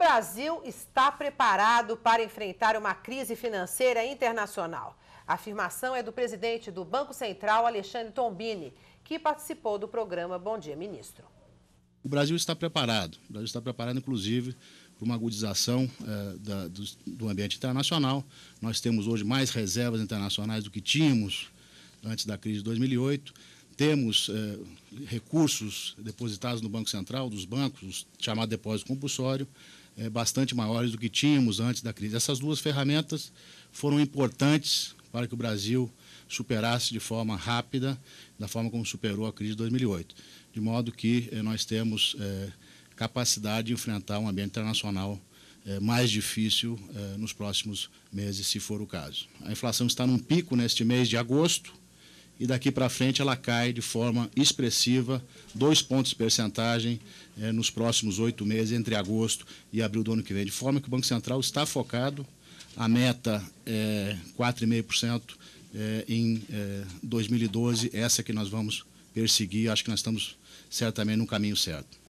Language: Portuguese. Brasil está preparado para enfrentar uma crise financeira internacional. A afirmação é do presidente do Banco Central, Alexandre Tombini, que participou do programa Bom Dia, Ministro. O Brasil está preparado. O Brasil está preparado, inclusive, para uma agudização do ambiente internacional. Nós temos hoje mais reservas internacionais do que tínhamos antes da crise de 2008. Temos recursos depositados no Banco Central, dos bancos, chamado depósito compulsório, bastante maiores do que tínhamos antes da crise. Essas duas ferramentas foram importantes para que o Brasil superasse de forma rápida, da forma como superou a crise de 2008. De modo que nós temos capacidade de enfrentar um ambiente internacional mais difícil nos próximos meses, se for o caso. A inflação está num pico neste mês de agosto, e daqui para frente ela cai de forma expressiva, 2 pontos de percentagem nos próximos 8 meses, entre agosto e abril do ano que vem. De forma que o Banco Central está focado, a meta é 4,5% em 2012, essa que nós vamos perseguir. Acho que nós estamos certamente no caminho certo.